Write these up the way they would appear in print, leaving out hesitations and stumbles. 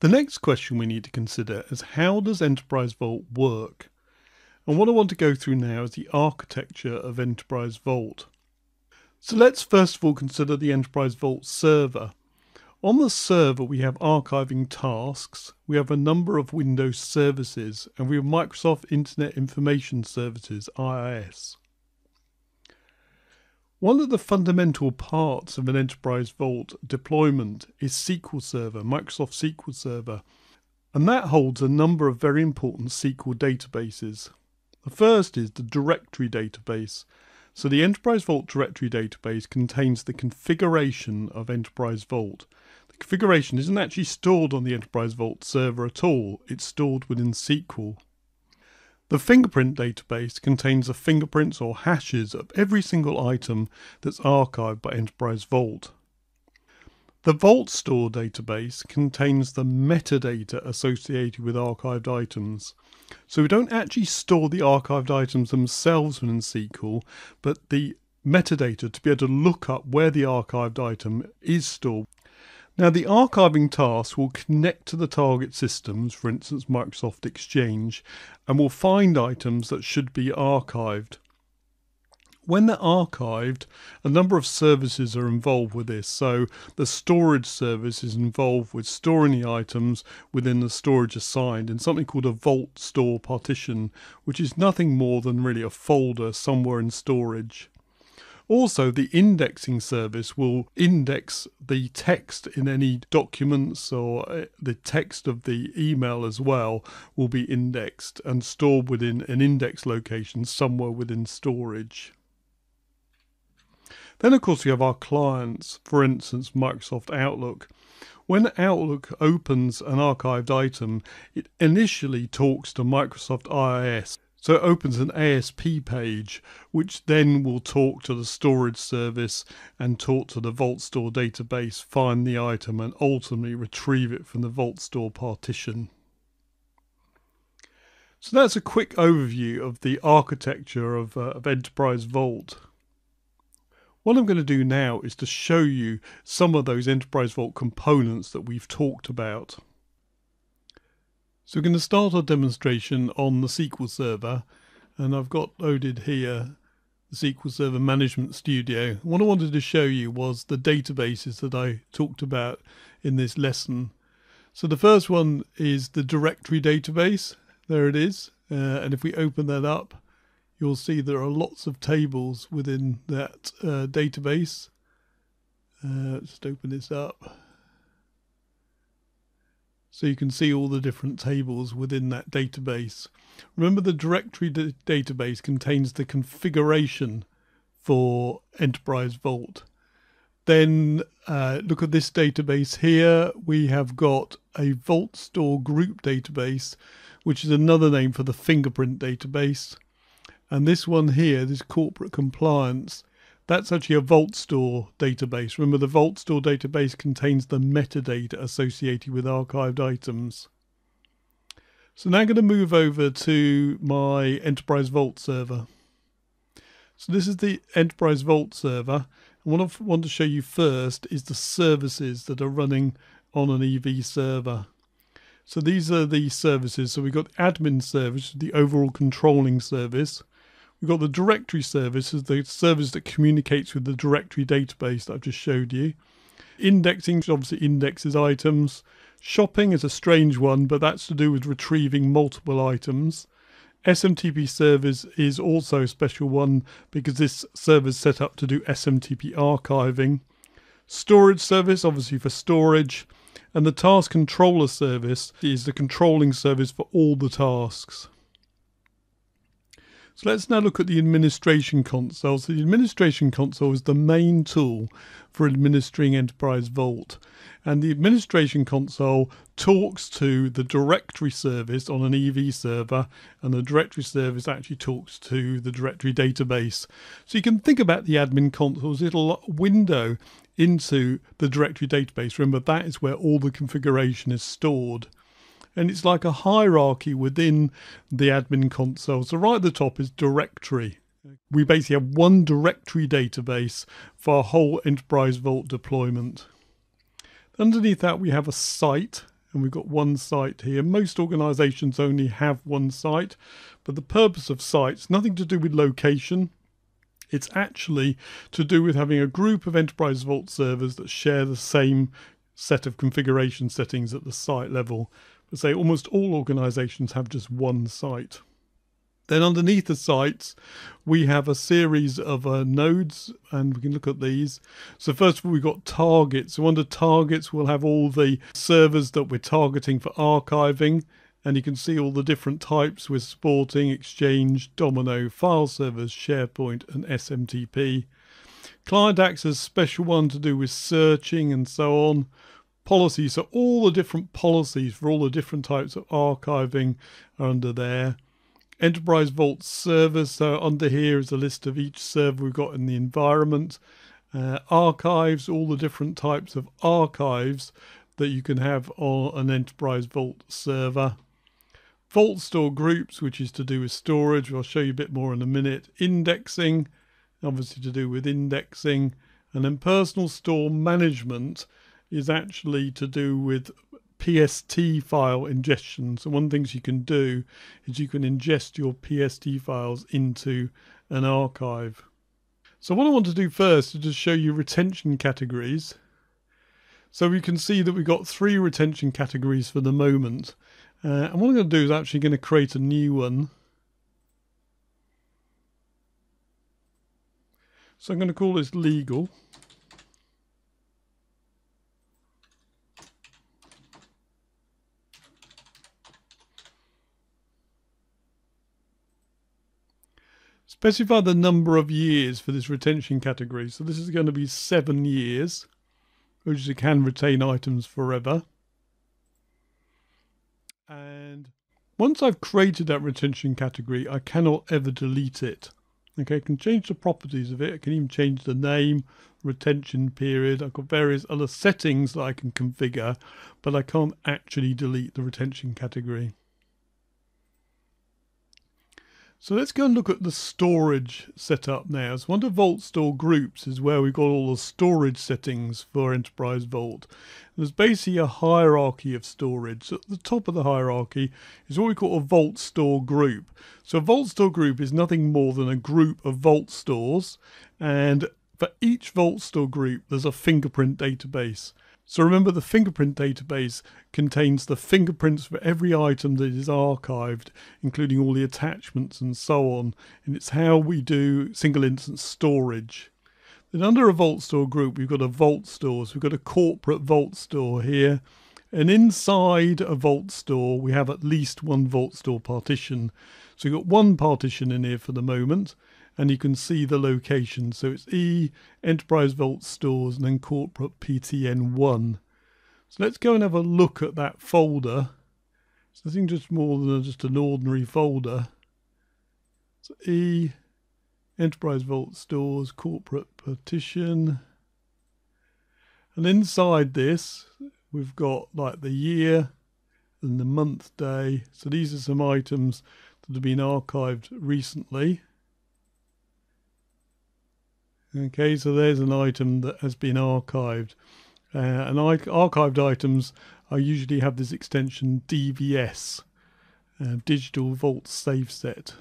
The next question we need to consider is how does Enterprise Vault work? And what I want to go through now is the architecture of Enterprise Vault. So let's first of all consider the Enterprise Vault server. On the server, we have archiving tasks, we have a number of Windows services, and we have Microsoft Internet Information Services, IIS. One of the fundamental parts of an Enterprise Vault deployment is SQL Server, Microsoft SQL Server, and that holds a number of very important SQL databases. The first is the directory database. So the Enterprise Vault directory database contains the configuration of Enterprise Vault. The configuration isn't actually stored on the Enterprise Vault server at all. It's stored within SQL. The fingerprint database contains the fingerprints or hashes of every single item that's archived by Enterprise Vault. The Vault Store database contains the metadata associated with archived items. So we don't actually store the archived items themselves within SQL, but the metadata to be able to look up where the archived item is stored. Now the archiving tasks will connect to the target systems, for instance Microsoft Exchange, and will find items that should be archived. When they're archived, a number of services are involved with this. So the storage service is involved with storing the items within the storage assigned in something called a Vault Store partition, which is nothing more than really a folder somewhere in storage. Also, the indexing service will index the text in any documents, or the text of the email as well will be indexed and stored within an index location somewhere within storage. Then of course we have our clients, for instance Microsoft Outlook. When Outlook opens an archived item, it initially talks to Microsoft IIS. So it opens an ASP page, which then will talk to the storage service and talk to the Vault Store database, find the item and ultimately retrieve it from the Vault Store partition. So that's a quick overview of the architecture of Enterprise Vault. What I'm going to do now is to show you some of those Enterprise Vault components that we've talked about. So we're going to start our demonstration on the SQL Server, and I've got loaded here the SQL Server Management Studio. What I wanted to show you was the databases that I talked about in this lesson. So the first one is the directory database. There it is. And if we open that up, you'll see there are lots of tables within that database. Just open this up. So you can see all the different tables within that database. Remember, the directory database contains the configuration for Enterprise Vault. Then look at this database here. We have got a Vault Store group database, which is another name for the fingerprint database. And this one here, this corporate compliance, that's actually a Vault Store database. Remember, the Vault Store database contains the metadata associated with archived items. So now I'm going to move over to my Enterprise Vault server. So this is the Enterprise Vault server. And what I want to show you first is the services that are running on an EV server. So these are the services. So we've got admin service, the overall controlling service. We've got the directory service, is the service that communicates with the directory database that I've just showed you. Indexing obviously indexes items. Shopping is a strange one, but that's to do with retrieving multiple items. SMTP service is also a special one because this server is set up to do SMTP archiving. Storage service, obviously for storage. And the task controller service is the controlling service for all the tasks. So let's now look at the administration console. So the administration console is the main tool for administering Enterprise Vault. And the administration console talks to the directory service on an EV server, and the directory service actually talks to the directory database. So you can think about the admin console as a little window into the directory database. Remember, that is where all the configuration is stored. And it's like a hierarchy within the admin console. So right at the top is directory. We basically have one directory database for our whole Enterprise Vault deployment. Underneath that we have a site, and we've got one site here. Most organizations only have one site, but the purpose of sites, nothing to do with location. It's actually to do with having a group of Enterprise Vault servers that share the same set of configuration settings at the site level. But say almost all organizations have just one site. Then underneath the sites, we have a series of nodes, and we can look at these. So first of all, we've got targets. So under targets, we'll have all the servers that we're targeting for archiving. And you can see all the different types with Sporting, Exchange, Domino, File Servers, SharePoint and SMTP. Client Access, special one to do with searching and so on. Policies, so all the different policies for all the different types of archiving are under there. Enterprise Vault servers, so under here is a list of each server we've got in the environment. Archives, all the different types of archives that you can have on an Enterprise Vault server. Vault Store Groups, which is to do with storage, I'll show you a bit more in a minute. Indexing, obviously to do with indexing. And then Personal Store Management is actually to do with PST file ingestion. So one of the things you can do is you can ingest your PST files into an archive. So what I want to do first is just show you retention categories. So we can see that we've got three retention categories for the moment. And what I'm going to do is actually going to create a new one. So I'm going to call this legal. Specify the number of years for this retention category. So this is going to be 7 years, which you can retain items forever. And once I've created that retention category, I cannot ever delete it. Okay, I can change the properties of it. I can even change the name, retention period. I've got various other settings that I can configure, but I can't actually delete the retention category. So let's go and look at the storage setup now. So under Vault Store Groups is where we've got all the storage settings for Enterprise Vault. And there's basically a hierarchy of storage. So at the top of the hierarchy is what we call a Vault Store Group. So a Vault Store Group is nothing more than a group of Vault stores. And for each Vault Store Group, there's a fingerprint database. So remember, the fingerprint database contains the fingerprints for every item that is archived, including all the attachments and so on. And it's how we do single instance storage. Then under a Vault Store group, we've got a Vault Store. So we've got a corporate Vault Store here. And inside a Vault Store, we have at least one Vault Store partition. So we've got one partition in here for the moment. And you can see the location. So it's E, Enterprise Vault Stores, and then Corporate PTN1. So let's go and have a look at that folder. It's nothing just more than just an ordinary folder. So E, Enterprise Vault Stores, Corporate Partition. And inside this, we've got like the year and the month day. So these are some items that have been archived recently. Okay, so there's an item that has been archived. And archived items, I usually have this extension DVS, Digital Vault Safe Set.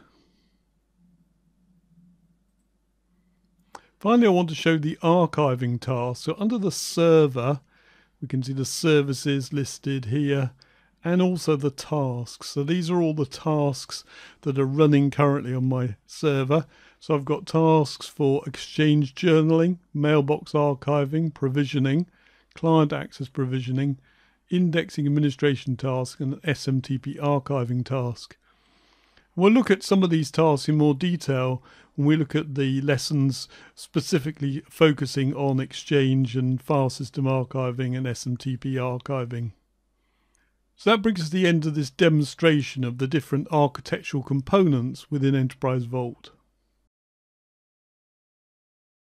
Finally, I want to show the archiving task. So under the server, we can see the services listed here and also the tasks. So these are all the tasks that are running currently on my server. So I've got tasks for Exchange journaling, mailbox archiving, provisioning, client access provisioning, indexing administration task, and SMTP archiving task. We'll look at some of these tasks in more detail when we look at the lessons specifically focusing on Exchange and file system archiving and SMTP archiving. So that brings us to the end of this demonstration of the different architectural components within Enterprise Vault.